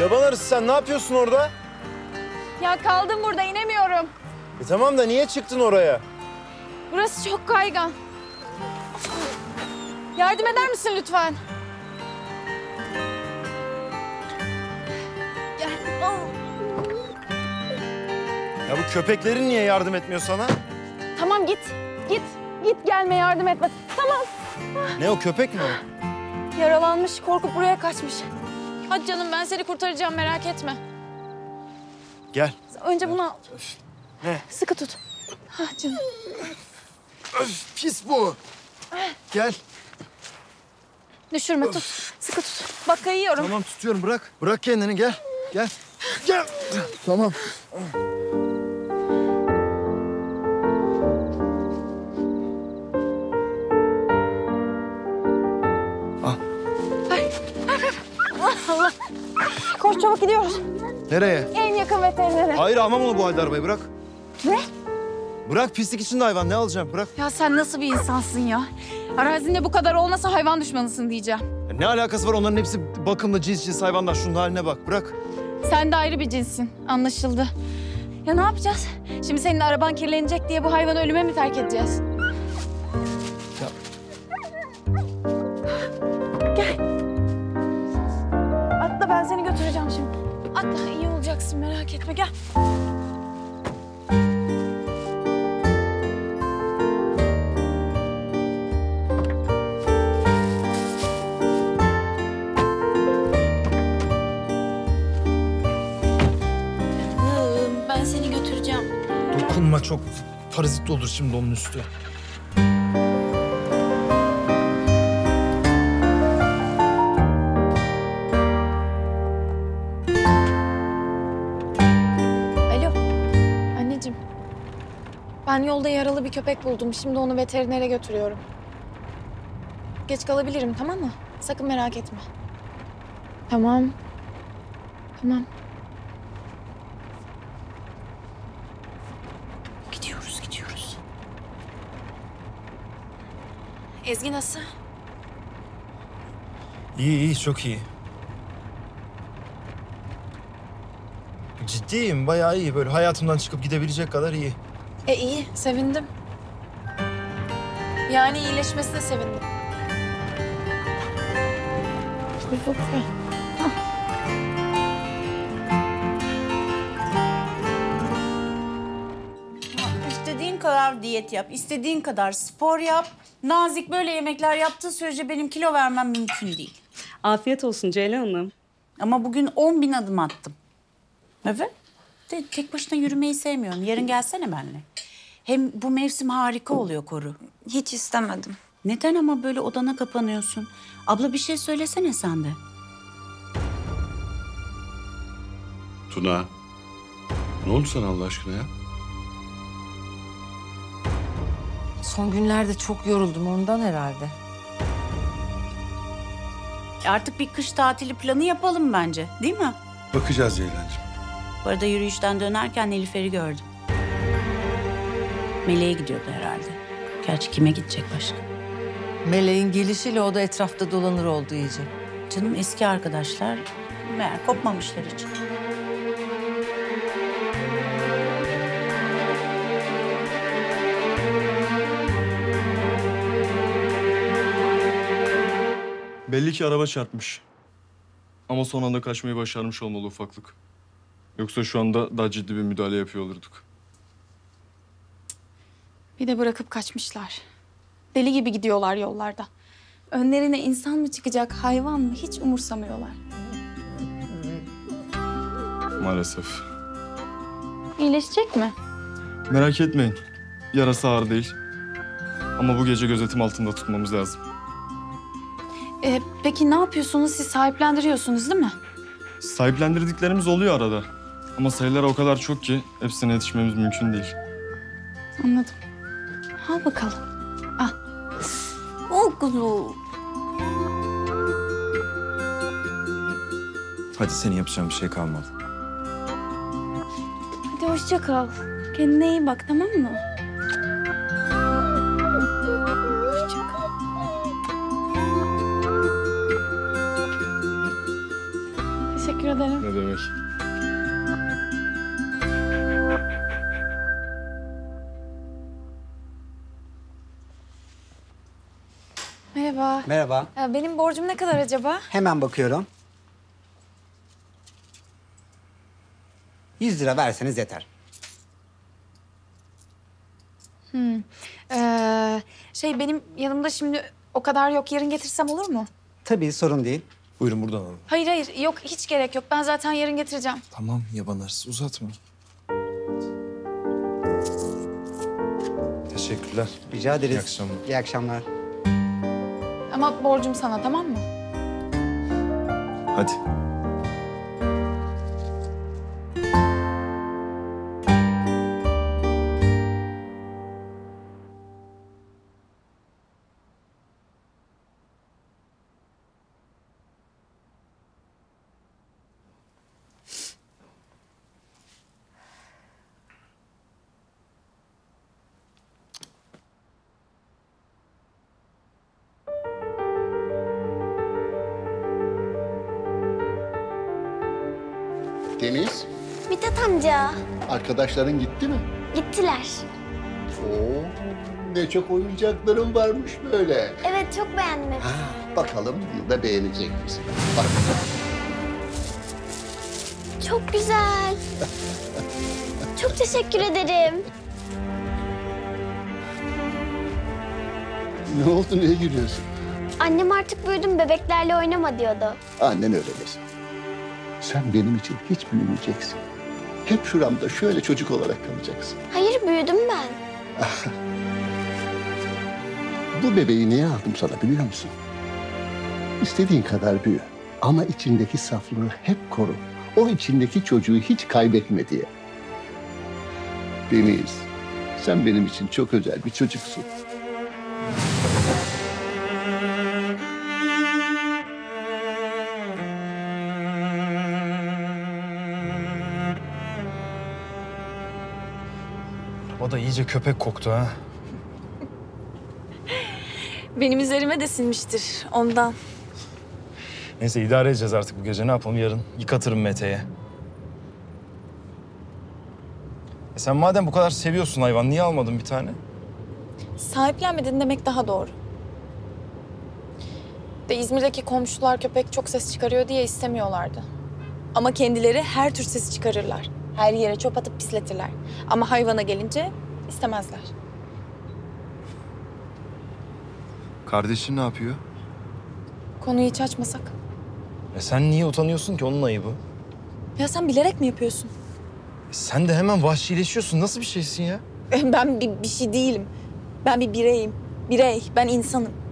Yaban arısı sen ne yapıyorsun orada? Ya kaldım burada, inemiyorum. E tamam da niye çıktın oraya? Burası çok kaygan. Yardım eder misin lütfen? Gel. Ya bu köpeklerin niye yardım etmiyor sana? Tamam git, git, git gelme yardım etme. Tamam. Ne o, köpek mi o? Yaralanmış, korkup buraya kaçmış. Hadi canım, ben seni kurtaracağım, merak etme. Gel. Önce bunu al. Ne? Sıkı tut. Ha canım. Öf, pis bu. Gel. Düşürme, tut. Öf. Sıkı tut. Bak kayıyorum. Tamam, tutuyorum. Bırak. Bırak kendini, gel. Gel. Gel. Tamam. Allah. Koş çabuk, gidiyoruz. Nereye? En yakın veterinere. Hayır, almam onu bu halde arabayı, bırak. Ne? Bırak, pislik içinde hayvan, ne alacağım, bırak. Ya sen nasıl bir insansın ya? Arazinde bu kadar olmasa hayvan düşmanısın diyeceğim. Ya ne alakası var, onların hepsi bakımlı cins hayvanlar, şunun haline bak, bırak. Sen de ayrı bir cinssin, anlaşıldı. Ya ne yapacağız? Şimdi senin araban kirlenecek diye bu hayvanı ölüme mi terk edeceğiz? Ya. Gel. Ben seni götüreceğim şimdi. Atla, iyi olacaksın, merak etme, gel. Ben seni götüreceğim. Dokunma, çok parazit olur şimdi onun üstü. Ben yolda yaralı bir köpek buldum. Şimdi onu veterinere götürüyorum. Geç kalabilirim, tamam mı? Sakın merak etme. Tamam. Tamam. Gidiyoruz, gidiyoruz. Ezgi nasıl? İyi, iyi. Çok iyi. Ciddiyim, bayağı iyi. Böyle hayatımdan çıkıp gidebilecek kadar iyi. İyi, sevindim. Yani iyileşmesine sevindim. Çok güzel. İstediğin kadar diyet yap, istediğin kadar spor yap. Nazik böyle yemekler yaptığı sürece benim kilo vermem mümkün değil. Afiyet olsun Ceylan Hanım. Ama bugün 10.000 adım attım. Evet. De tek başına yürümeyi sevmiyorum. Yarın gelsene benimle. Hem bu mevsim harika oluyor Koru. Hiç istemedim. Neden ama böyle odana kapanıyorsun? Abla bir şey söylesene sen de. Tuna, ne oldu sana Allah aşkına ya? Son günlerde çok yoruldum, ondan herhalde. Artık bir kış tatili planı yapalım bence, değil mi? Bakacağız Ceylancığım. Bu arada yürüyüşten dönerken Nilüfer'i gördüm. Meleğe gidiyordu herhalde. Gerçi kime gidecek başka? Meleğin gelişiyle o da etrafta dolanır oldu iyice. Canım eski arkadaşlar, meğer kopmamışlar hiç. Belli ki araba çarpmış. Ama son anda kaçmayı başarmış olmalı ufaklık. Yoksa şu anda daha ciddi bir müdahale yapıyor olurduk. Bir de bırakıp kaçmışlar. Deli gibi gidiyorlar yollarda. Önlerine insan mı çıkacak, hayvan mı, hiç umursamıyorlar. Maalesef. İyileşecek mi? Merak etmeyin. Yarası ağır değil. Ama bu gece gözetim altında tutmamız lazım. Peki ne yapıyorsunuz? Siz sahiplendiriyorsunuz değil mi? Sahiplendirdiklerimiz oluyor arada. Ama sayılar o kadar çok ki hepsine yetişmemiz mümkün değil. Anladım. Al bakalım. Al. Oh kuzum. Hadi senin yapacağın bir şey kalmadı. Hadi hoşça kal. Kendine iyi bak, tamam mı? Hoşça kal. Teşekkür ederim. Ne demek. Merhaba. Merhaba. Benim borcum ne kadar acaba? Hemen bakıyorum. 100 lira verseniz yeter. Benim yanımda şimdi o kadar yok. Yarın getirsem olur mu? Tabii, sorun değil. Buyurun buradan alın. Hayır, yok, hiç gerek yok. Ben zaten yarın getireceğim. Tamam yaban arısı, uzatma. Teşekkürler. Rica ederiz. İyi akşamlar. İyi akşamlar. Ama borcum sana, tamam mı? Hadi. Deniz. Mithat amca. Arkadaşların gitti mi? Gittiler. Oo, ne çok oyuncakların varmış böyle. Evet, çok beğendim. Ha, bakalım bunu da beğenecek misin? Bak. Çok güzel. Çok teşekkür ederim. Ne oldu, niye gülüyorsun? Annem artık büyüdüm, bebeklerle oynama diyordu. Annen öyle desin. Sen benim için hiç büyümeyeceksin. Hep şuramda şöyle çocuk olarak kalacaksın. Hayır, büyüdüm ben. Bu bebeği niye aldım sana biliyor musun? İstediğin kadar büyü ama içindeki saflığı hep koru. O içindeki çocuğu hiç kaybetme diye. Deniz, sen benim için çok özel bir çocuksun. O da iyice köpek koktu ha. Benim üzerime de sinmiştir ondan. Neyse, idare edeceğiz artık bu gece. Ne yapalım, yarın yıkatırım Mete'ye. Sen madem bu kadar seviyorsun hayvan, niye almadın bir tane? Sahiplenmedin demek daha doğru. De İzmir'deki komşular köpek çok ses çıkarıyor diye istemiyorlardı. Ama kendileri her tür sesi çıkarırlar. Her yere çöp atıp pisletirler. Ama hayvana gelince istemezler. Kardeşin ne yapıyor? Konuyu hiç açmasak. Sen niye utanıyorsun ki? Onun ayıbı. Ya sen bilerek mi yapıyorsun? Sen de hemen vahşileşiyorsun. Nasıl bir şeysin ya? Ben bir şey değilim. Ben bir bireyim. Birey. Ben insanım.